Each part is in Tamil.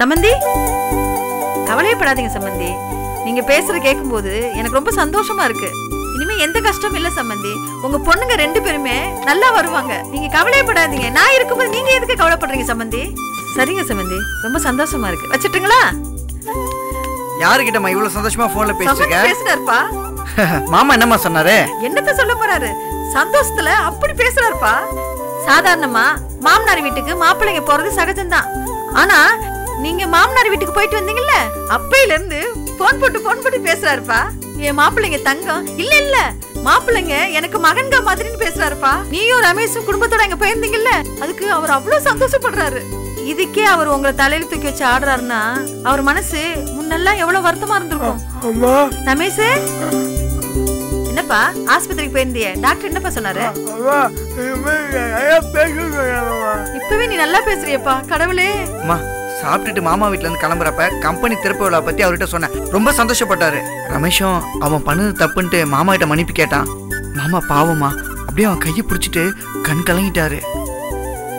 சம்பந்தி, கவலைப்படாதீங்க சம்பந்தி. நீங்க பேசுற கேட்கும்போது எனக்கு ரொம்ப சந்தோஷமா இருக்கு. இனிமே எந்த கஷ்டமும் இல்ல சம்பந்தி. உங்க பொண்ணுங்க ரெண்டு பேருமே நல்லா வருவாங்க. நீங்க கவலைப்படாதீங்க. நான் இருக்கும்போது நீங்க எதுக்கு கவலைப்படுறீங்க சம்பந்தி? சரிங்க சம்பந்தி, ரொம்ப சந்தோஷமா இருக்கு. வச்சிட்டீங்களா? யாருகிட்டமா இவ்வளவு சந்தோஷமா போன்ல பேசுறீங்க? பேசுறாருப்பா. மாமா என்னமா சொன்னாரு? என்னத்த சொல்ல போறாரு? சந்தோஷத்துல அப்படி பேசுறாருப்பா. சாதாரணமா மாமனார் வீட்டுக்கு மாப்பிள்ளைங்க போறது சகஜம்தான். ஆனா நீங்க மாமனார் வீட்டுக்கு போயிட்டு வந்தீங்கல்ல, அப்பையில இருந்து போன் போட்டு பேசுறாருப்பா. என் மாப்பிள்ளைங்க தங்கம் இல்ல இல்ல, மாப்பிள்ளைங்க எனக்கு மகன்கா மாதிரின்னு பேசுறாருப்பா. நீயும் ரமேஷும் குடும்பத்தோட அங்க போயிருந்தீங்கல்ல, அதுக்கு அவர் அவ்வளவு சந்தோஷப்படுறாரு. இதுக்கே அவர் உங்களை தலையில தூக்கி வச்சு ஆடுறாருன்னா அவர் மனசு முன்னெல்லாம் எவ்வளவு வருத்தமா இருந்திருக்கும். ரமேஷ் என்னப்பா ஆஸ்பத்திரிக்கு போயிருந்திய, டாக்டர் என்னப்பா சொன்னாரு? இப்பவே நீ நல்லா பேசுறியப்பா. கடவுளே. சாப்பிட்டுட்டு மாமா வீட்டுல இருந்து கிளம்புறப்ப கம்பெனி திறப்பு விழா பத்தி அவர்கிட்ட சொன்னேன். ரொம்ப சந்தோஷப்பட்டாரு. ரமேஷும் அவன் பண்ணது தப்புன்ட்டு மாமா கிட்ட மன்னிப்பு கேட்டான். மாமா பாவமா அப்படியே அவன் கையை பிடிச்சிட்டு கண் கலங்கிட்டாரு.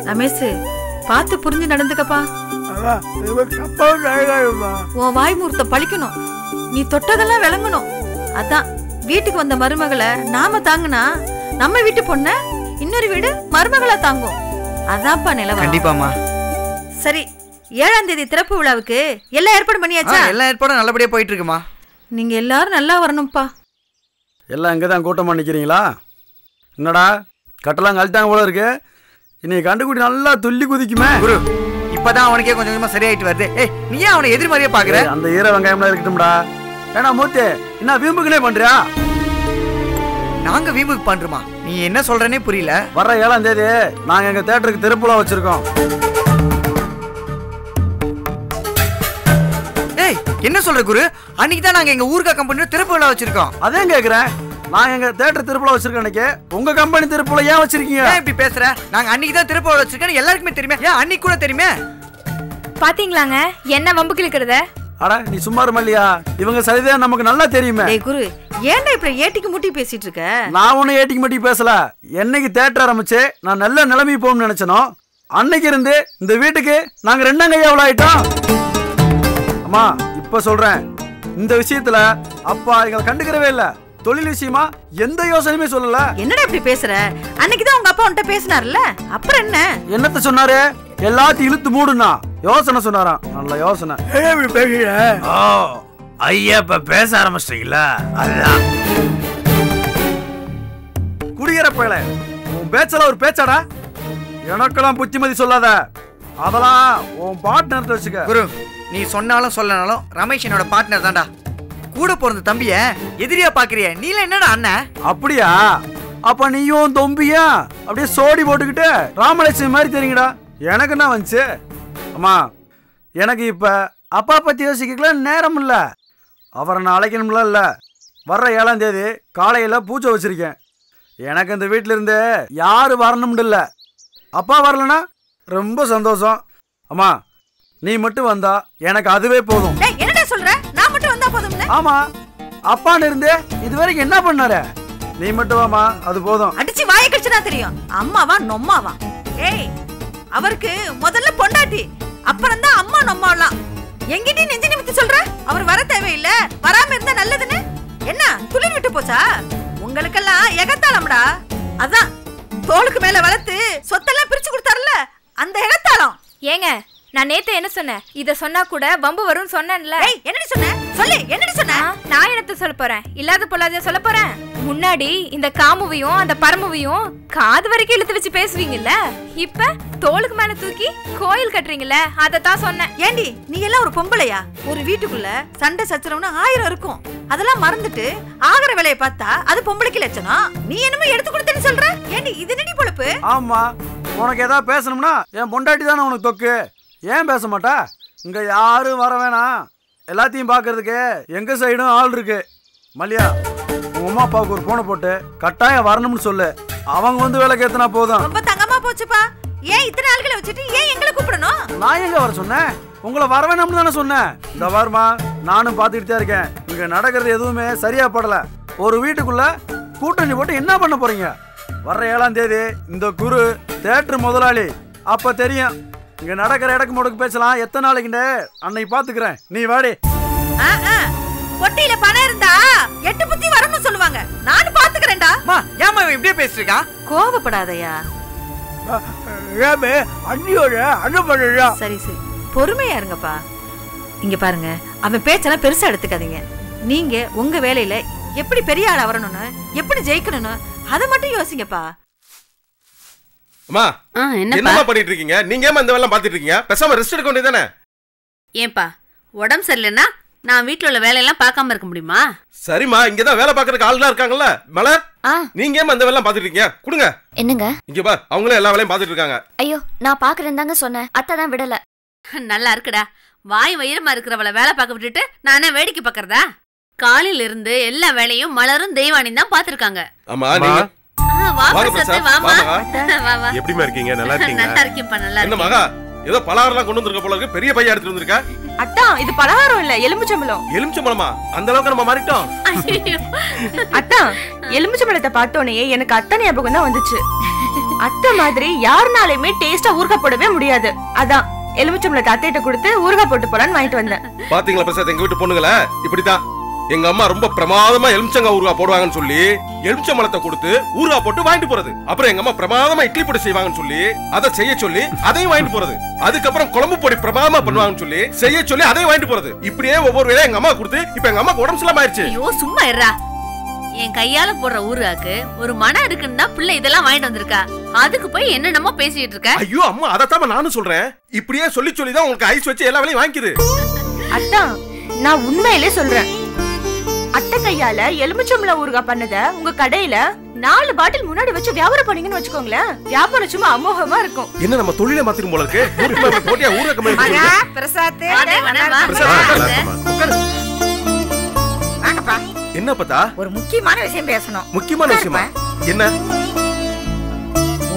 ரமேஷ் பார்த்து புரிஞ்சு நடந்துக்கப்பா. உன் வாய்மூர்த்த பழிக்கணும், நீ தொட்டதெல்லாம் விளங்கணும். அதான் வீட்டுக்கு வந்த மருமகளை நாம தாங்குனா நம்ம வீட்டு பொண்ண இன்னொரு வீடு மருமகளா தாங்கும். அதான்ப்பா நிலவரம். கண்டிப்பாமா. சரி, 7ஆம் தேதி திறப்பு விழாவுக்கு எல்லா ஏற்பாடும் பண்ணியாச்சா? எல்லா ஏற்பாடும் நல்லபடியா போயிட்டு இருக்குமா. நீங்க எல்லாரும் நல்லா வரணும்ப்பா. எல்லாம் இங்கதான் கூட்டமா நிக்கிறீங்களா? என்னடா கட்டெல்லாம் கழித்தாங்க போல இருக்கு. இன்னைக்கு கண்டுக்குடி நல்லா துள்ளி குதிக்குமே. குரு இப்பதான் அவனுக்கே கொஞ்சம் கொஞ்சமா சரியாயிட்டு வருது. ஏய் நீ அவனை எதிர்மறையா பாக்குற? அந்த ஈர வெங்காயம்லாம் இருக்கட்டும்டா. ஏன்னா மூத்தே என்ன வீம்புக்குனே பண்றியா? நாங்க வீம்புக்கு பண்றோமா? நீ என்ன சொல்றேனே புரியல. வர 7ஆம் தேதி நாங்க எங்க தியேட்டருக்கு திறப்பு விழா வச்சிருக்கோம். என்ன சொல்ற குரு? அன்னைக்கு தான் நாங்க எங்க ஊர்கா கம்பெனில திறப்பு விழா வச்சிருக்கோம். அதான் கேக்குறேன், நாங்க எங்க தியேட்டர் திறப்பு விழா வச்சிருக்கோம். அன்னைக்கு உங்க கம்பெனி திறப்பு விழா ஏன் வச்சிருக்கீங்க? ஏன் இப்படி பேசுற? நாங்க அன்னைக்கு தான் திறப்பு விழா வச்சிருக்கோம், எல்லாருக்குமே தெரியுமே. ஏன் அன்னைக்கு கூட தெரியுமே? பாத்தீங்களாங்க என்ன வம்பு கிழக்குறத? அட நீ சும்மா இருமல்லையா, இவங்க சரிதே நமக்கு நல்லா தெரியுமே. டேய் குரு, ஏன்டா இப்படி ஏட்டிக்கு முட்டி பேசிட்டு இருக்க? நான் ஒண்ணு ஏட்டிக்கு முட்டி பேசல. என்னைக்கு தியேட்டர் ஆரம்பிச்சு நான் நல்ல நிலைமை போகணும்னு நினைச்சனோ அன்னைக்கு இருந்து இந்த வீட்டுக்கு நாங்க 2 கையாவள ஆயிட்டோம். அம்மா இப்ப சொல்றேன், இந்த விஷயத்துல அப்பா எங்களை கண்டுக்கிறவே இல்ல. தொழில் விஷயமா எந்த யோசனையுமே சொல்லல. என்னடா இப்படி பேசுற? அன்னைக்குதான் உங்க அப்பா உன்கிட்ட பேசினார்ல, அப்புறம் என்ன? என்னத்த சொன்னாரு? எல்லாத்தையும் இழுத்து மூடுனா யோசனை சொன்னாராம். நல்ல யோசனை. ஐயா இப்ப பேச ஆரம்பிச்சிட்டீங்களா? அதுதான் குடிக்கிற பயல. உன் பேச்சல ஒரு பேச்சாடா. எனக்கெல்லாம் புத்திமதி சொல்லாத, அதெல்லாம் உன் பார்ட்னர்ட்ட வச்சுக்க. நீ சொன்னாலும் சொல்லனாலும் ரமேஷ் என்னோட பார்ட்னர் தான்டா. கூட பிறந்த தம்பிய எதிரியா பாக்குறிய? நீல என்னடா அண்ணன்? அப்படியா? அப்ப நீயும் தம்பியா அப்படியே சோடி போட்டுக்கிட்டு ராமலட்சுமி மாதிரி தெரியுங்கடா. எனக்கு என்ன வந்துச்சு? அம்மா எனக்கு இப்ப அப்பா பத்தி யோசிக்கலாம் நேரம் இல்ல. அவரை நான் அழைக்கணும்ல இல்ல. வர்ற 7ஆம் தேதி காலையில பூஜை வச்சிருக்கேன். எனக்கு இந்த வீட்டுல இருந்து யாரு வரணும்னு இல்ல. அப்பா வரலன்னா ரொம்ப சந்தோஷம். அம்மா நீ மட்டும் வந்தா எனக்கு அதுவே போதும். டேய் என்னடா சொல்ற? நான் மட்டும் வந்தா போதும்ல? ஆமா, அப்பான்னு இருந்தே இதுவரைக்கும் என்ன பண்ணாரு? நீ மட்டும் வாமா, அது போதும். அடிச்சு வாயை கடிச்சனா தெரியும் அம்மாவா நொம்மாவா. ஏய் அவருக்கு முதல்ல பொண்டாட்டி, அப்புறம் தான் அம்மா நொம்மாவலாம். எங்கிட்ட நெஞ்சு நிமித்தி சொல்ற? அவர் வர தேவையில்ல, வராம இருந்தா நல்லதுன்னு என்ன துளிர் விட்டு போச்சா? உங்களுக்கெல்லாம் எகத்தாளம்டா. அதான் தோளுக்கு மேல வளர்த்து சொத்தெல்லாம் பிரிச்சு கொடுத்தாருல, அந்த எகத்தாளம். ஏங்க நான் நேத்து என்ன சொன்னேன்? இத சொன்னா கூட வம்பு வரும்னு சொன்னேன்ல. ஏய் என்னடி சொன்னே? சொல்லு என்னடி சொன்னே? நான் என்னத்த சொல்ல போறேன்? இல்லாத பொல்லாதே சொல்ல போறேன். முன்னாடி இந்த காமுவையும் அந்த பரமுவையும் காது வரைக்கும் இழுத்து வச்சு பேசுவீங்கல்ல, இப்ப தோளுக்கு மேல தூக்கி கோயில் கட்டுறீங்கல்ல, அதத்தான் சொன்னேன். ஏண்டி நீ எல்லாம் ஒரு பொம்பளையா? ஒரு வீட்டுக்குள்ள சண்டை சச்சரவுன்னு 1000 இருக்கும். அதெல்லாம் மறந்துட்டு ஆகிற வேலையை பார்த்தா அது பொம்பளைக்கு லட்சணம். நீ என்னமோ எடுத்து கொடுத்தேன்னு சொல்ற. ஏண்டி இது என்னடி பொழப்பு? ஆமா, உனக்கு ஏதாவது பேசணும்னா என் பொண்டாட்டி தானே உனக்கு தொக்கு. ஏன் பேச மாட்டா? இங்க யாரும் வர வேணாம், எல்லாத்தையும் பாக்குறதுக்கு எங்க சைடும் ஆள் இருக்கு. மல்லியா உங்க அம்மா அப்பாவுக்கு ஒரு போனை போட்டு கட்டாயம் வரணும்னு சொல்லு. அவங்க வந்து வேலை கேத்துனா போதும். ரொம்ப தங்கமா போச்சுப்பா. ஏன் இத்தனை ஆள்களை வச்சுட்டு ஏன் எங்களை கூப்பிடணும்? நான் எங்க வர சொன்னேன்? உங்களை வர வேணாம்னு தானே சொன்னேன். இந்த வாரமா நானும் பாத்துக்கிட்டே இருக்கேன். இங்க நடக்கிறது எதுவுமே சரியா படல. ஒரு வீட்டுக்குள்ள கூட்டணி போட்டு என்ன பண்ண போறீங்க? வர்ற 7ஆம் தேதி இந்த குரு தியேட்டர் முதலாளி, அப்ப தெரியும் இங்க நடக்கிற இடக்கு முடக்கு பேசலாம். எத்தனை நாளைக்குண்டே அன்னை பாத்துக்கிறேன், நீ வாடி. பொட்டியில பணம் இருந்தா எட்டு புத்தி வரணும்னு சொல்லுவாங்க, நானும் பாத்துக்கிறேன்டா. அம்மா ஏமா இப்படியே பேசிருக்கா? கோபப்படாதயா, ஏமே அண்ணியோட அனுபவம்டா. சரி சரி பொறுமையா இருங்கப்பா. இங்க பாருங்க, அவன் பேச்செல்லாம் பெருசா எடுத்துக்காதீங்க. நீங்க உங்க வேலையில எப்படி பெரிய ஆளா வரணும்னு, எப்படி ஜெயிக்கணும்னு அத மட்டும் யோசிங்கப்பா. அம்மா என்னமா பண்ணிட்டு இருக்கீங்க நீங்க? ஏமா இந்த வேலையெல்லாம் பாத்துட்டு இருக்கீங்க? பேசாம ரெஸ்ட் எடுக்க வேண்டியதானே? ஏன்பா உடம்பு சரியில்லைன்னா நான் வீட்ல உள்ள வேலையெல்லாம் பார்க்காம இருக்க முடியுமா? சரிம்மா, இங்க தான் வேலை பார்க்கறதுக்கு ஆளுலாம் இருக்காங்கல்ல. மலர் நீங்க ஏமா இந்த வேலையெல்லாம் பாத்துட்டு இருக்கீங்க? குடுங்க. என்னங்க இங்க பார், அவங்களே எல்லா வேலையும் பாத்துட்டு இருக்காங்க. ஐயோ நான் பாக்குறேன் தாங்க சொன்னேன், அத்தை தான் விடல. நல்லா இருக்குடா, வாய் வயிறமா இருக்கிறவளை வேலை பார்க்க விட்டுட்டு நானே வேடிக்கை பாக்குறதா? காலையில இருந்து எல்லா வேலையும் மலரும் தெய்வானியும் தான் பாத்துருக்காங்க. பெரிய பையா எடுத்துட்டு வந்திருக்கா? அட்டா இது பலகாரம் இல்ல, எலுமிச்சம்பழம். எலுமிச்சம்பழமா? அந்த அளவுக்கு நம்ம மாறிட்டோம் அட்டா. எலுமிச்சம்பழத்தை பார்த்தோன்னே எனக்கு அத்தனை ஞாபகம் தான் வந்துச்சு. அத்தை மாதிரி யாருனாலுமே டேஸ்டா ஊர்க்க போடவே முடியாது. அதான் எலுமிச்சம்பழத்தை அத்தைட்ட கொடுத்து ஊர்கா போட்டு போறான்னு வாங்கிட்டு வந்தேன். பாத்தீங்களா பிரசாத், எங்க வீட்டு பொண்ணுங்கள இப்படிதான். எங்க அம்மா ரொம்ப பிரமாதமா எலுமிச்சங்காய் ஊர்கா போடுவாங்கன்னு சொல்லி எலுமிச்சம்பழத்தை கொடுத்து ஊர்கா போட்டு வாங்கிட்டு போறது. அப்புறம் எங்க அம்மா பிரமாதமா இட்லி பொடி செய்வாங்கன்னு சொல்லி அதை செய்ய சொல்லி அதையும் வாங்கிட்டு போறது. அதுக்கப்புறம் குழம்பு பொடி பிரமாதமா பண்ணுவாங்கன்னு சொல்லி செய்ய சொல்லி அதையும் வாங்கிட்டு போறது. இப்படியே ஒவ்வொரு வேலையை எங்க அம்மா கொடுத்து இப்ப எங்க அம்மா உடம்பு சலாம் ஆயிடுச்சு. ஐயோ சும்மா இருடா, என் கையால போடுற ஊர்காக்கு ஒரு மனம் இருக்குன்னா பிள்ளை இதெல்லாம் வாங்கிட்டு வந்திருக்கா, அதுக்கு போய் என்னென்னமோ பேசிட்டு இருக்க. ஐயோ அம்மா அதத்தான் நானும் சொல்றேன், இப்படியே சொல்லி சொல்லிதான் உங்களுக்கு ஐஸ் வச்சு எல்லா வேலையும் வாங்கிக்குது. அத்தா நான் உண்மையிலே சொல்றேன், அத்தை கையால எலுமிச்சம்பழ ஊர்கா பண்ணத உங்க கடையில 4 பாட்டில் முன்னாடி வச்சு வியாபாரம் பண்ணீங்கன்னு வச்சுக்கோங்களேன், வியாபாரம் சும்மா அமோகமா இருக்கும். என்ன நம்ம தொழிலே மாத்திரும் போல இருக்கு. பிரசாத் என்ன பத்தா, ஒரு முக்கியமான விஷயம் பேசணும். முக்கியமான விஷயமா? என்ன?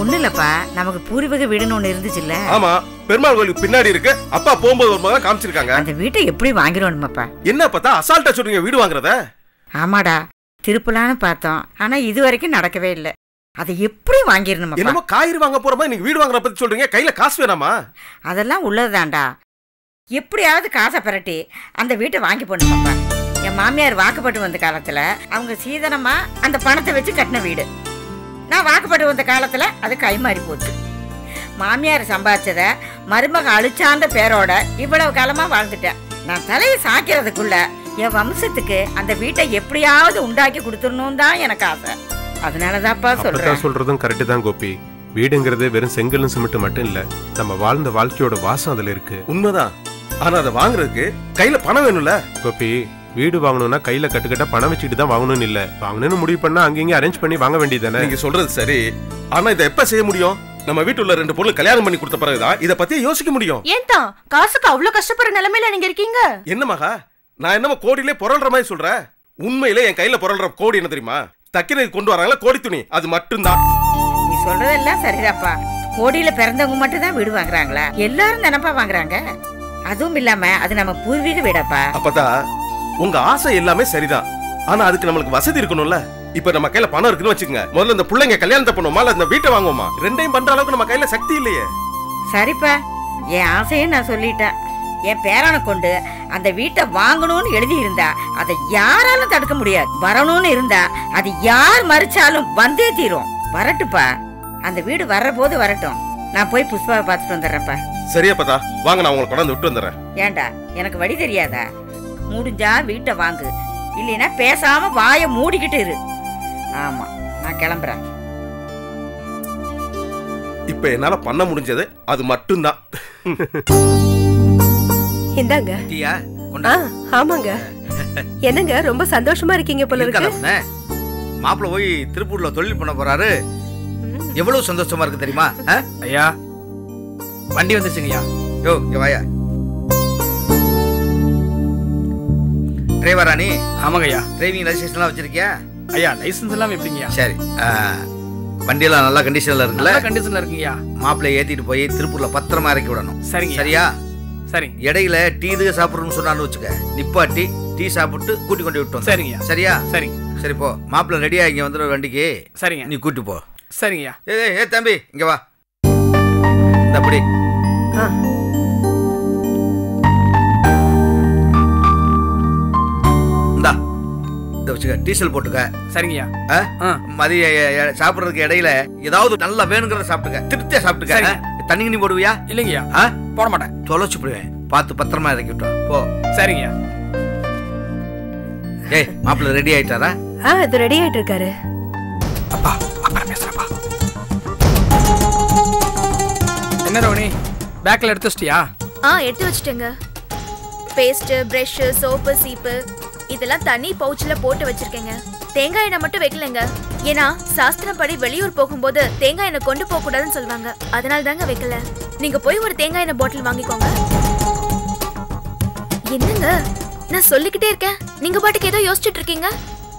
ஒண்ணு இல்லப்பா, நமக்கு பூர்வீக வீடுன்னு ஒண்ணு இருந்துச்சுல்ல? ஆமா, பெருமாள் கோயிலுக்கு பின்னாடி இருக்கு. அப்பா போகும்போது ஒரு முறை காமிச்சிருக்காங்க. அந்த வீட்டை எப்படி வாங்கிடணுமாப்பா? என்ன பத்தா அசால்ட்டா சொல்றீங்க வீடு வாங்குறத? ஆமாடா, திருப்பலான்னு பார்த்தோம், ஆனா இது வரைக்கும் நடக்கவே இல்லை. அதை எப்படி வாங்கிடணுமா? என்னமோ காய்கறி வாங்க போற மாதிரி நீங்க வீடு வாங்குற பத்தி சொல்றீங்க, கையில காசு வேணாமா? அதெல்லாம் உள்ளதுதான்டா, எப்படியாவது காசை பரட்டி அந்த வீட்டை வாங்கி போடணுமாப்பா. என் மாமியார் வாக்கப்பட்டு வந்த காலத்துல அவங்க சீதனமா அந்த பணத்தை வச்சு கட்டின வீடு. நான் வாக்கப்பட்டு வந்த காலத்துல அது கைமாறி போச்சு. மாமியார் சம்பாதிச்சத மருமக அழிச்சான்ற பேரோட இவ்வளவு காலமா வாழ்ந்துட்டேன். நான் தலையை சாக்கிறதுக்குள்ள என் வம்சத்துக்கு அந்த வீட்டை எப்படியாவது உண்டாக்கி கொடுத்துடணும் தான் எனக்கு ஆசை. அதனாலதான்ப்பா சொல்றேன். சொல்றதும் கரெக்ட் தான் கோபி, வீடுங்கிறது வெறும் செங்கலும் சிமெண்ட் மட்டும் இல்ல, நம்ம வாழ்ந்த வாழ்க்கையோட வாசம் அதுல இருக்கு. உண்மைதான், ஆனா அதை வாங்குறதுக்கு கையில பணம் வேணும்ல கோபி. வீடு வாங்கணும்னா கையில கட்டுக்கட்ட பணம் வச்சுட்டு தான் வாங்கணும்னு இல்ல, வாங்கணும்னு முடிவு பண்ணா அங்கேயும் அரேஞ்ச் பண்ணி வாங்க வேண்டியதானே. நீங்க சொல்றது சரி, ஆனா இதை எப்ப செய்ய முடியும்? நம்ம வீட்டுல 2 பொருள் கல்யாணம் பண்ணி கொடுத்த பிறகுதான் இதை பத்தி யோசிக்க முடியும். ஏன்டா காசுக்கு அவ்வளவு கஷ்டப்படுற நிலைமையில நீங்க இருக்கீங்க? என்னமாகா நான் என்னமோ கோடியிலே புரள்ற மாதிரி சொல்றேன்? உண்மையிலே என் கையில புரள்ற கோடி என்ன தெரியுமா? தக்கினுக்கு கொண்டு வராங்களா கோடி துணி, அது மட்டும்தான். நீ சொல்றதெல்லாம் சரிதாப்பா, கோடியில பிறந்தவங்க மட்டும் தான் வீடு வாங்குறாங்களா? எல்லாரும் தானப்பா வாங்குறாங்க, அதுவும் இல்லாம அது நம்ம பூர்வீக வீடாப்பா. அப்பதா உங்க ஆசை எல்லாமே சரிதான், ஆனா அதுக்கு நம்மளுக்கு வசதி இருக்கணும்ல. இப்ப நம்ம கையில பணம் இருக்குன்னு வச்சுக்கோங்க, முதல்ல இந்த பிள்ளைங்க கல்யாணத்தை பண்ணுவோமா இல்ல இந்த வீட்டை வாங்குவோமா? ரெண்டையும் பண்ற அளவுக்கு நம்ம கையில சக்தி இல்லையே. சரிப்பா, என் ஆசையே நான் சொல்லிட்டேன். என் பேரான கொண்டு அந்த வீட்டை வாங்கணும்னு எழுதி இருந்தா அதை யாராலும் தடுக்க முடியாது. வரணும்னு இருந்தா அது யார் மறிச்சாலும் வந்தே தீரும். வரட்டுப்பா, அந்த வீடு வர்ற போது வரட்டும். நான் போய் புஷ்பாவை பார்த்துட்டு வந்துடுறேன்ப்பா. சரியா பாத்தா வாங்க, நான் உங்களை கொண்டாந்து விட்டு வந்துடுறேன். ஏண்டா எனக்கு வழி தெரியாதா? முடிஞ்சா வீட்டை வாங்கு, இல்லைன்னா பேசாம வாயை மூடிக்கிட்டு இரு. ஆமா நான் கிளம்புறேன். இப்ப என்னால பண்ண முடிஞ்சது அது மட்டும்தான். இந்தாங்க. ஆமாங்க, என்னங்க ரொம்ப சந்தோஷமா இருக்கீங்க போல இருக்கு. மாப்பிள்ள போய் திருப்பூர்ல தொழில் பண்ண போறாரு, எவ்வளவு சந்தோஷமா இருக்கு தெரியுமா? ஐயா வண்டி வந்துச்சுங்கய்யா. யோ இங்க வாயா. டிரைவராணி? ஆமாங்கய்யா. டிரைவிங் லைசன்ஸ்லாம் வச்சிருக்கியா? ஐயா லைசன்ஸ் எல்லாம் எப்படிங்கய்யா? சரி, வண்டியெல்லாம் நல்லா கண்டிஷனில் இருக்குல்ல? நல்ல கண்டிஷனில் இருக்குங்கய்யா. மாப்பிள்ளையை ஏற்றிட்டு போய் திருப்பூரில் பத்திரமா இறக்கி விடணும். சரிங்க. சரியா? சரி. இடையில டீ இது சாப்பிட்றோம்னு சொன்னான்னு வச்சுக்க, நிப்பாட்டி டீ சாப்பிட்டு கூட்டி கொண்டு விட்டோம். சரிங்கய்யா. சரியா? சரிங்க. சரி போ, மாப்பிள்ளை ரெடியாக இங்கே வந்துடுற வண்டிக்கு. சரிங்க. நீ கூட்டி போ. சரிங்கய்யா. ஏ தம்பி இங்கே வா. இந்த அப்படி. ஆ டீசல் போட்டுக்க. சரிங்கய்யா. மதிய சாப்பிடுறதுக்கு இடையில ஏதாவது நல்லா வேணுங்கிறத சாப்பிட்டுக்க, திருப்தியா சாப்பிட்டுக்க. தண்ணி நீ போடுவியா? இல்லைங்கய்யா, போட மாட்டேன், தொலைச்சு போடுவேன். பார்த்து பத்திரமா இறக்கிவிட்டோம் போ. சரிங்கய்யா. ஏய் மாப்பிள்ள ரெடி ஆயிட்டாரா? இது ரெடி ஆயிட்டு இருக்காரு. அப்பா அப்புறம் பேசுறப்பா. என்ன ரோனி பேக்ல எடுத்து வச்சிட்டியா? எடுத்து வச்சிட்டேங்க. பேஸ்ட், பிரஷ், சோப்பு, சீப்பு இதெல்லாம் தனி பவுச்சில் போட்டு வச்சிருக்கேங்க. தேங்காய் எண்ணெய் மட்டும் வைக்கலங்க, ஏன்னா சாஸ்திரப்படி வெளியூர் போகும்போது தேங்காய் எண்ணெய் கொண்டு போக கூடாதுன்னு சொல்லுவாங்க, அதனால தாங்க வைக்கல. நீங்க போய் ஒரு தேங்காய் எண்ணெய் பாட்டில் வாங்கிக்கோங்க. என்னங்க நான் சொல்லிக்கிட்டே இருக்கேன், நீங்க பாட்டுக்கு ஏதோ யோசிச்சுட்டு இருக்கீங்க.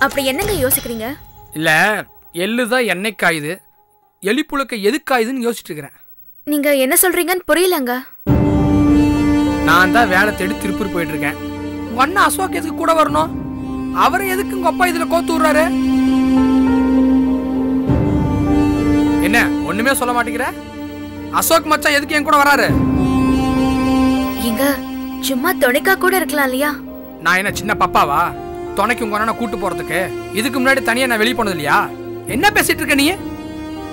அப்படி என்னங்க யோசிக்கிறீங்க? இல்ல எள்ளுதான் எண்ணெய் காயுது, எலிப்புழுக்க எதுக்காயுதுன்னு யோசிச்சுட்டு இருக்கிறேன். நீங்க என்ன சொல்றீங்கன்னு புரியலங்க. நான் தான் வேலை தேடி திருப்பூர் போயிட்டு இருக்கேன். உங்க அண்ணா அசோக் எதுக்கு கூட வரணும்? அவரை எதுக்கு உங்க அப்பா இதுல கோத்து விடுறாரு? என்ன ஒண்ணுமே சொல்ல மாட்டேங்கிற? அசோக் மச்சான் எதுக்கு என் கூட வராரு? இங்க சும்மா துணைக்கா கூட இருக்கலாம் இல்லையா? நான் என்ன சின்ன பாப்பாவா துணைக்கு உங்க அண்ணனை கூட்டு போறதுக்கு? இதுக்கு முன்னாடி தனியா நான் வெளியே போனது இல்லையா? என்ன பேசிட்டு இருக்க நீ?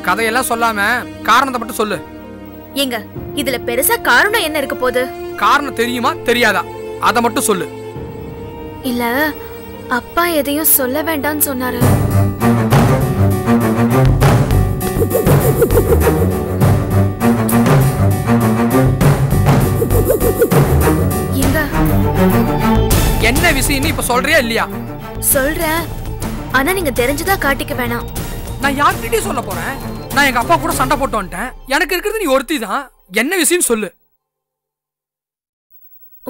கதையெல்லாம் சொல்லாம காரணத்தை மட்டும் சொல்லு. ஏங்க இதுல பெருசா காரணம் என்ன இருக்க போகுது? காரணம் தெரியுமா தெரியாதா அத மட்டும் சொல்லு. இல்ல அப்பா எதையும் சொல்ல வேண்டாம்னு சொன்னாரு. என்ன விஷயம்னு இப்ப சொல்றியா இல்லையா? சொல்றேன், ஆனா நீங்க தெரிஞ்சதா காட்டிக்க வேணாம். நான் யார்கிட்டயும் சொல்ல போறேன். நான் எங்க அப்பா கூட சண்டை போட்டு வந்துட்டேன், எனக்கு இருக்கிறது நீ ஒருத்தி தான். என்ன விஷயம் சொல்லு.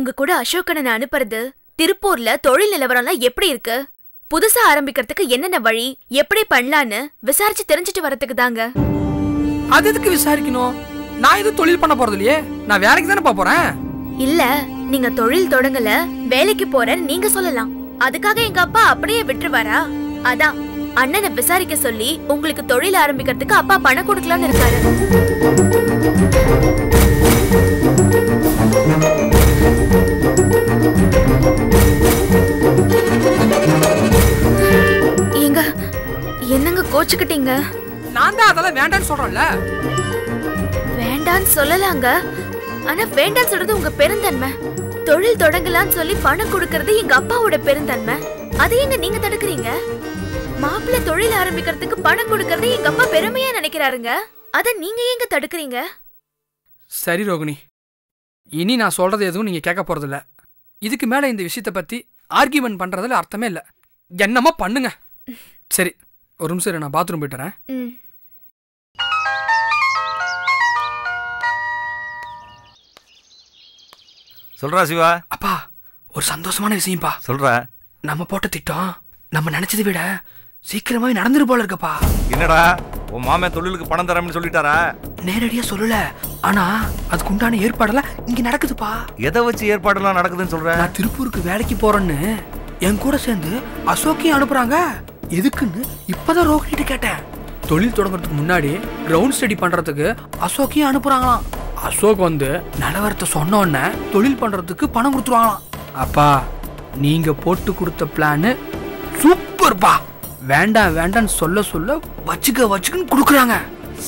உங்க கூட அசோகனை அனுப்புறது திருப்பூர்ல தொழில் நிலவரம்லாம் எப்படி இருக்கு, புதுசா ஆரம்பிக்கிறதுக்கு என்னென்ன வழி, எப்படி பண்ணலான்னு விசாரிச்சு தெரிஞ்சுட்டு வரதுக்கு தாங்க. அதுக்கு விசாரிக்கணும்? நான் இது தொழில் பண்ண போறது இல்லையே, நான் வேலைக்கு தானே போறேன். இல்ல நீங்க தொழில் தொடங்கல, வேலைக்கு போறேன்னு நீங்க சொல்லலாம். அதுக்காக எங்க அப்பா அப்படியே விட்டுருவாரா? அதான் அண்ணனை விசாரிக்க சொல்லி உங்களுக்கு தொழில் ஆரம்பிக்கிறதுக்கு அப்பா பணம் கொடுக்கலாம்னு இருக்காரு. ஏங்க என்னங்க கோச்சுக்கிட்டீங்க? நான் தான் அதெல்லாம் வேண்டான்னு சொல்றேன்ல. வேண்டான்னு சொல்லலாங்க, ஆனா வேண்டான்னு சொல்றது உங்க பெருந்தன்மை. தொழில் தொடங்கலான்னு சொல்லி பணம் கொடுக்கறது எங்க அப்பாவோட பெருந்தன்மை, அது எங்க நீங்க தடுக்கிறீங்க? மாப்பிள்ள தொழில் ஆரம்பிக்கிறதுக்கு பணம் கொடுக்கறது எங்க அப்பா பெருமையா நினைக்கிறாருங்க, அத நீங்க எங்க தடுக்கிறீங்க? சரி ரோகிணி, இனி நான் சொல்றது எதுவும் நீங்க கேட்க போறது இல்ல. இதுக்கு மேல இந்த விஷயத்த பத்தி ஆர்கியூமெண்ட் பண்றதுல அர்த்தமே இல்ல, என்னமா பண்ணுங்க. சரி ஒரு நிமிஷம், நான் பாத்ரூம் போயிட்டு வரேன். சொல்றா சிவா. அப்பா ஒரு சந்தோஷமான விஷயம்பா. சொல்றா. நம்ம போட்ட திட்டம் நம்ம நினைச்சது விட சீக்கிரமாவே நடந்துரு போல இருக்கப்பா. என்னடா உன் மாமே தொழிலுக்கு பணம் தரேன்னு சொல்லிட்டாரா? நேரடியா சொல்லல, ஆனா அதுக்கு உண்டான ஏற்பாடெல்லாம் இங்க நடக்குதுப்பா. எதை வச்சு ஏற்பாடெல்லாம் நடக்குதுன்னு சொல்ற? நான் திருப்பூருக்கு வேலைக்கு போறேன்னு என் கூட சேர்ந்து அசோக்கையும் அனுப்புறாங்க. எதுக்குன்னு இப்பதான் ரோகிணிட்டு கேட்டேன். தொழில் தொடங்குறதுக்கு முன்னாடி கிரவுண்ட் ஸ்டடி பண்றதுக்கு அசோக்கையும் அனுப்புறாங்களாம். அசோக் வந்து நிலவரத்தை சொன்னோன்னே தொழில் பண்றதுக்கு பணம் கொடுத்துருவாங்களாம். அப்பா நீங்க போட்டு கொடுத்த பிளானு சூப்பர்ப்பா. வேண்டாம் வேண்டான்னு சொல்ல சொல்ல வச்சுக்க வச்சுக்குன்னு குடுக்குறாங்க.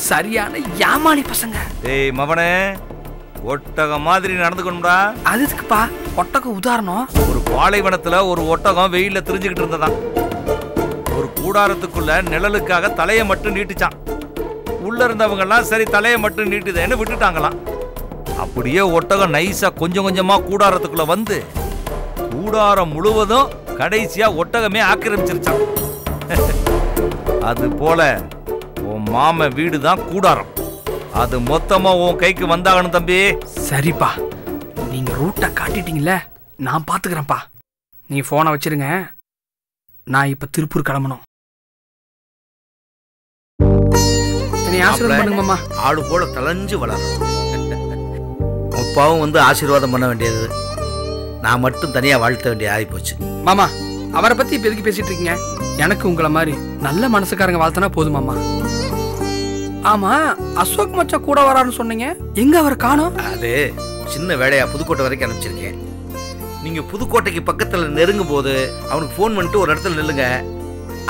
சரியான ஏமாளி பசங்க. ஏய் மவனே, ஒட்டக மாதிரி நடந்துக்கணும்டா. அதுக்குப்பா ஒட்டகம் உதாரணம். ஒரு பாலைவனத்துல ஒரு ஒட்டகம் வெயில திரிஞ்சுக்கிட்டு இருந்ததான். ஒரு கூடாரத்துக்குள்ள நிழலுக்காக தலையை மட்டும் நீட்டுச்சான். உள்ள இருந்தவங்க எல்லாம் சரி தலையை மட்டும் நீட்டுதேன்னு விட்டுட்டாங்களாம். அப்படியே ஒட்டகம் நைஸா கொஞ்சம் கொஞ்சமா கூடாரத்துக்குள்ள வந்து கூடாரம் முழுவதும் கடைசியா ஒட்டகமே ஆக்கிரமிச்சிருச்சான். அது போல உன் மாம வீடு தான் கூடாரம், அது மொத்தமா உன் கைக்கு வந்தாகணும் தம்பி. சரிப்பா நீங்க ரூட்டை காட்டிட்டீங்களே, நான் பாத்துக்கிறேன்ப்பா. நீ போனை வச்சிருங்க, நான் இப்ப திருப்பூர் கிளம்பணும். ஆடு போல தளஞ்சு வளரும். அப்பாவும் வந்து ஆசீர்வாதம் பண்ண வேண்டியது, நான் மட்டும் தனியா வாழ்த்த வேண்டிய ஆகி போச்சு. மாமா அவரை பத்தி இப்ப எதுக்கு பேசிட்டு இருக்கீங்க? எனக்கு உங்களை மாதிரி நல்ல மனசுக்காரங்க வாழ்த்தனா போதுமாமா. ஆமா அசோக் மச்சா கூட வரான்னு சொன்னீங்க, எங்க அவரை காணோம்? அது சின்ன வேலையா புதுக்கோட்டை வரைக்கும் அனுப்பிச்சிருக்கேன். நீங்க புதுக்கோட்டைக்கு பக்கத்துல நெருங்கும் போது அவனுக்கு போன் பண்ணிட்டு ஒரு இடத்துல நில்லுங்க,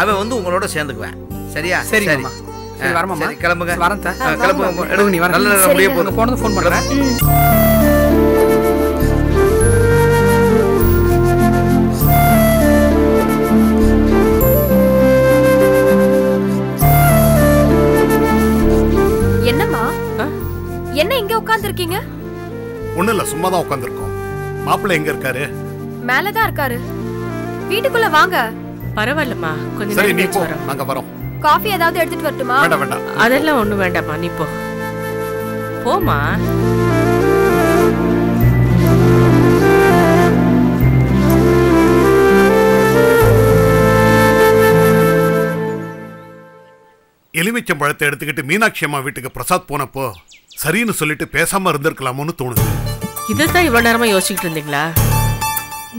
அவன் வந்து உங்களோட சேர்ந்துக்குவேன். சரியா? சரி வரமா, கிளம்புங்க கிளம்புங்க. நல்ல போனது ஃபோன் பண்ணுறேன். என்ன இங்க உட்கார்ந்து இருக்கீங்க? ஒண்ணு இல்ல, சும்மா தான் உட்கார்ந்து இருக்கோம். மாப்பிள்ளை எங்க இருக்காரு? மேல தான் இருக்காரு. வீட்டுக்குள்ள வாங்க. பரவாயில்லமா, கொஞ்சம் சரி நீ போ, நாங்க வரோம். காபி ஏதாவது எடுத்துட்டு வரட்டுமா? வேண்டாம் வேண்டாம், அதெல்லாம் ஒண்ணு வேண்டாம்மா, நீ போ போமா. எலுமிச்சம் பழத்தை எடுத்துக்கிட்டு மீனாட்சி அம்மா வீட்டுக்கு பிரசாத் போனப்போ சரின்னு சொல்லிட்டு பேசாம இருந்திருக்கலாமோன்னு தோணுது. இதைத்தான் இவ்வளவு நேரமா யோசிச்சுட்டு இருந்தீங்களா?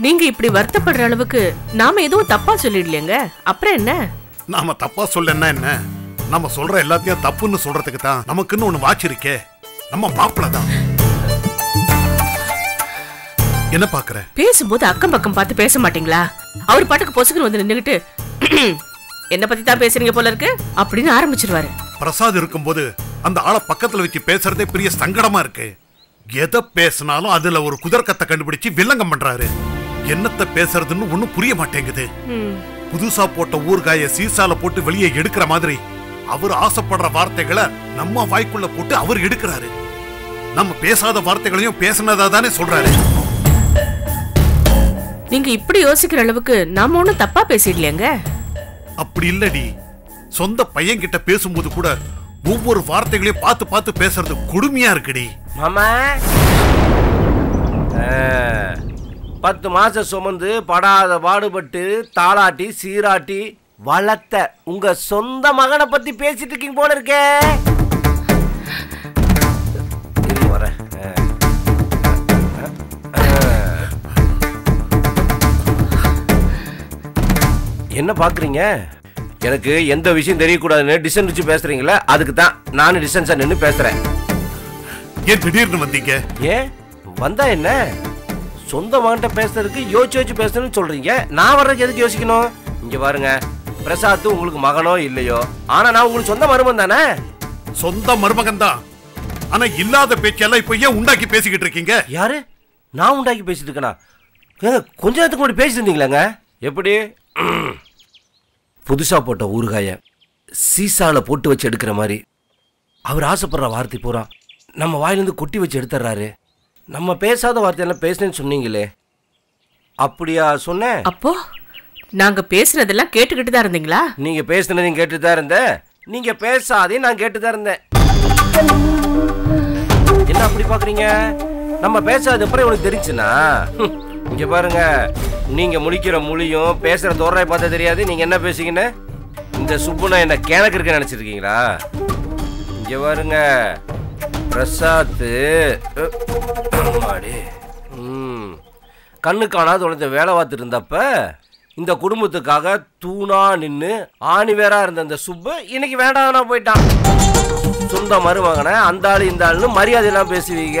நீங்க இப்படி வருத்தப்படுற அளவுக்கு நாம எதுவும் தப்பா சொல்லிடலங்க. அப்புறம் என்ன? நாம தப்பா சொல்லனா என்ன? நம்ம சொல்ற எல்லாத்தையும் தப்புன்னு சொல்றதுக்கு தான் நமக்குன்னு ஒண்ணு வாச்சிருக்கே, நம்ம மாப்பிள்ள தான். என்ன பாக்குற? பேசும்போது அக்கம் பக்கம் பார்த்து பேச மாட்டீங்களா? அவர் பாட்டுக்கு பொசுக்குன்னு வந்து நின்னுகிட்டு என்ன பத்தி தான் பேசுறீங்க போல இருக்கு அப்படின்னு ஆரம்பிச்சிருவாரு. பிரசாத் இருக்கும்போது அந்த ஆளை பக்கத்துல வச்சு பேசுறதே பெரிய சங்கடமா இருக்கு. எதை பேசினாலும் அதுல ஒரு குதர்க்கத்தை கண்டுபிடிச்சு வில்லங்கம் பண்றாரு. என்னத்த பேசுறதுன்னு ஒண்ணும் புரிய மாட்டேங்குது. புதுசா போட்ட ஊர்காய சீசால போட்டு வெளியே எடுக்கிற மாதிரி அவர் ஆசைப்படுற வார்த்தைகளை நம்ம வாய்க்குள்ள போட்டு அவர் எடுக்கிறாரு. நம்ம பேசாத வார்த்தைகளையும் பேசினதா தானே சொல்றாரு. நீங்க இப்படி யோசிக்கிற அளவுக்கு நாம ஒண்ணும் தப்பா பேசிடலங்க. அப்படி இல்லடி, சொந்த பையன் கிட்ட பேசும்போது கூட ஒவ்வொரு வார்த்தைகளையும் பார்த்து பார்த்து பேசுறது கொடுமையா இருக்குடி. மாமா 10 மாசம் சுமந்து படாத பாடுபட்டு தாளாட்டி சீராட்டி வளர்த்த உங்க சொந்த மகனை பத்தி பேசிட்டு இருக்கீங்க போல இருக்கே. என்ன பாக்குறீங்க? எனக்கு எந்த விஷயம் தெரியக்கூடாதுன்னு டிஸ்டன்ஸ் வச்சு பேசுறீங்களா? அதுக்கு தான் நானும் டிஸ்டன்ஸா நின்னு பேசுறேன். ஏன் திடீர்னு வந்தீங்க? ஏன் வந்தா என்ன? சொந்த மகன்கிட்ட பேசுறதுக்கு யோசிச்சு யோசிச்சு பேசணும்னு சொல்றீங்க. நான் வர்றதுக்கு எதுக்கு யோசிக்கணும்? இங்க பாருங்க, பிரசாத் உங்களுக்கு மகனோ இல்லையோ, ஆனா நான் உங்களுக்கு சொந்த மருமகன் தானே. சொந்த மருமகன் தான், ஆனா இல்லாத பேச்செல்லாம் இப்ப ஏன் உண்டாக்கி பேசிக்கிட்டு இருக்கீங்க? யாரு நான் உண்டாக்கி பேசிட்டு இருக்கேனா? கொஞ்ச நேரத்துக்கு முன்னாடி பேசிருந்தீங்களாங்க. எப்படி? புதுசாக போட்ட ஊறுகாயை சீசாவில் போட்டு வச்சு எடுக்கிற மாதிரி அவர் ஆசைப்படுற வார்த்தை பூரா நம்ம வாயிலேருந்து கொட்டி வச்சு எடுத்துடுறாரு. நம்ம பேசாத வார்த்தையெல்லாம் பேசுனேன்னு சொன்னீங்களே, அப்படியா சொன்னேன்? அப்போ நாங்கள் பேசுனதெல்லாம் கேட்டுக்கிட்டு தான் இருந்தீங்களா? நீங்கள் பேசுனதையும் கேட்டு தான் இருந்தேன், நீங்கள் பேசாதையும் நான் கேட்டு தான் இருந்தேன். என்ன அப்படி பார்க்குறீங்க? நம்ம பேசாத அப்புறம் இவனுக்கு தெரிஞ்சுன்னா இங்கே பாருங்க, நீங்க முடிக்கிற மொழியும் பேசுற தோறையை பார்த்தா தெரியாது நீங்க என்ன பேசுறீங்கன்னு. இந்த சுப்புனா என்ன கேனக்கு இருக்க நினைச்சிருக்கீங்களா? இங்க பாருங்க பிரசாத், கண்ணு காணாத உழைஞ்ச வேலை பார்த்துட்டு இருந்தப்ப இந்த குடும்பத்துக்காக தூணா நின்று ஆணிவேரா இருந்த அந்த சுப்பு இன்னைக்கு வேண்டாம்னா போயிட்டான். சொந்த மருமகனை அந்த ஆளு இந்த ஆளுன்னு மரியாதை எல்லாம் பேசுவீங்க.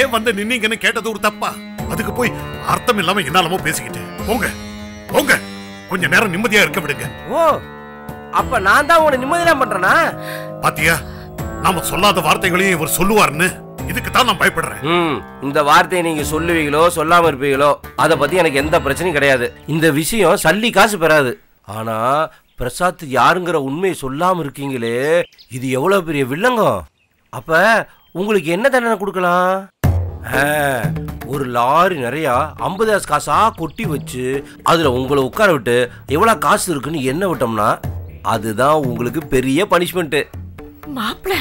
ஏன் வந்து நின்னீங்கன்னு கேட்டது ஒரு தப்பா? அதுக்கு போய் அர்த்தம் இல்லாம என்னாலமோ பேசிக்கிட்டு போங்க போங்க, கொஞ்ச நேரம் நிம்மதியா இருக்க விடுங்க. ஓ, அப்ப நான் தான் உன நிம்மதியா பண்றேனா? பாத்தியா, நாம சொல்லாத வார்த்தைகளையும் இவர் சொல்லுவார்னு. இதுக்கு தான் நான் பயப்படுறேன். இந்த வார்த்தையை நீங்க சொல்லுவீங்களோ சொல்லாம இருப்பீங்களோ அதை பத்தி எனக்கு எந்த பிரச்சனையும் கிடையாது. இந்த விஷயம் சல்லி காசு பெறாது. ஆனா பிரசாத் யாருங்கிற உண்மையை சொல்லாம இருக்கீங்களே, இது எவ்வளவு பெரிய வில்லங்கம். அப்ப உங்களுக்கு என்ன தண்டனை கொடுக்கலாம்? ஒரு லாரி நிறையா 50,000 காசா கொட்டி வச்சு அதில் உங்களை உட்கார விட்டு எவ்வளோ காசு இருக்குன்னு என்ன விட்டோம்னா அதுதான் உங்களுக்கு பெரிய பனிஷ்மெண்ட்டு. மாப்பிள்ள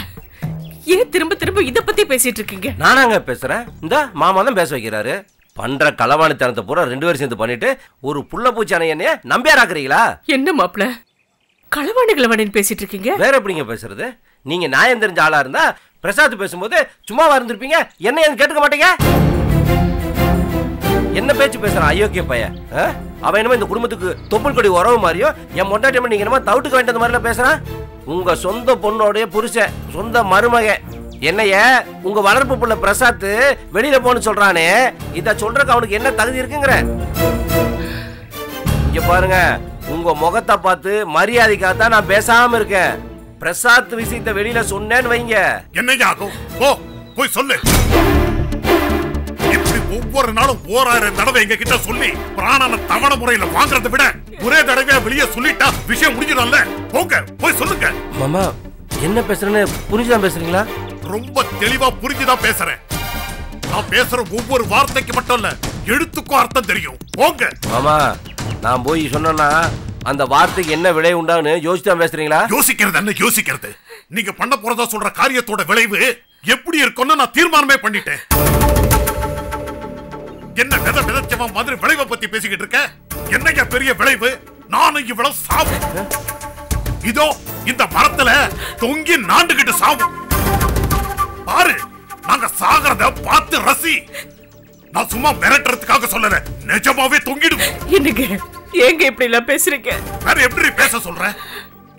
ஏன் திரும்ப திரும்ப இதை பற்றி பேசிட்டு இருக்கீங்க? நானாங்க பேசுகிறேன், இந்த மாமா தான் பேச வைக்கிறாரு. பண்ற களவாணித்தனத்தை பூரா 2 பேரும் சேர்ந்து பண்ணிட்டு ஒரு புள்ள பூச்சி அணைய நம்பியாராக்குறீங்களா? என்ன மாப்பிள்ள கலவாணி கலவாணின்னு பேசிட்டு இருக்கீங்க. வேற எப்படிங்க பேசுறது? நீங்க நான் தெரிஞ்ச ஆளா இருந்தா பிரசாத் பேசும்போது சும்மாவா இருந்திருப்பீங்க? என்ன ஏன் கேட்டுக்க மாட்டீங்க? என்ன பேச்சு பேசுறான் அயோக்கிய பையன்? அவன் என்னமோ இந்த குடும்பத்துக்கு தொப்புள் கொடி உறவு மாதிரியோ என் மொண்டாட்டியமா நீங்க என்னமோ தவிட்டுக்க வேண்டியது மாதிரிலாம் பேசுறான். உங்க சொந்த பொண்ணோடைய புருஷன், சொந்த மருமக என்னைய உங்க வளர்ப்பு புள்ள பிரசாத் வெளியில போன்னு சொல்றானே, இத சொல்றதுக்கு அவனுக்கு என்ன தகுதி இருக்குங்கிற? இங்க பாருங்க, உங்க முகத்தை பார்த்து மரியாதைக்காகத்தான் நான் பேசாம இருக்கேன். பிரசாத் விஷயத்தை வெளியில சொன்னேன்னு வைங்க, என்னங்க ஆகும்? போ போய் சொல்லு. ஒவ்வொரு நாளும் 1000 தடவை எங்க கிட்ட சொல்லி பிராணன தவண முறையில வாங்குறத விட ஒரே தடவை வெளியே சொல்லிட்டா விஷயம் முடிஞ்சிடும்ல. போங்க போய் சொல்லுங்க. மாமா என்ன பேசுறேன்னு புரிஞ்சுதான் பேசுறீங்களா? ரொம்ப தெளிவா புரிஞ்சுதான் பேசுறேன். நான் பேசுற ஒவ்வொரு வார்த்தைக்கு மட்டும் இல்ல, எழுத்துக்கும் அர்த்தம் தெரியும். போங்க. மாமா நான் போய் சொன்னா அந்த வார்த்தைக்கு என்ன விளைவு உண்டான்னு யோசிச்சா பேசுறீங்களா? யோசிக்கிறது என்ன யோசிக்கிறது? நீங்க பண்ண போறதா சொல்ற காரியத்தோட விளைவு எப்படி இருக்கும்னு நான் தீர்மானமே பண்ணிட்டேன். என்ன வித விதச்சவன் மாதிரி விளைவை பத்தி பேசிக்கிட்டு இருக்க? என்னையா பெரிய விளைவு? நானும் இவ்வளவு சாவு, இதோ இந்த மரத்துல தொங்கி நாண்டுகிட்டு சாவு. பாரு, நாங்க சாகிறத பார்த்து ரசி. நான் சும்மா மிரட்டுறதுக்காக சொல்லல, நிஜமாவே தொங்கிடுவோம். என்னங்க ஏங்க இப்படி எல்லாம் பேசுறீங்க? வேற எப்படி பேச சொல்ற?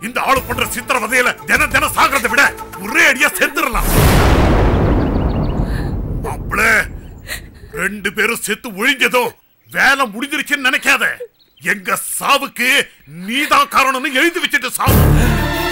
இந்த ஆளு பண்ற சித்திரவதையில தினம் தினம் சாகிறத விட ஒரே அடியா செத்துடலாம். அப்படியே 2 பேரும் செத்து ஒழிஞ்சதோ வேலை முடிஞ்சிருச்சுன்னு நினைக்காத. எங்க சாவுக்கு நீதான் காரணம்னு எழுதி வச்சுட்டு சாவு.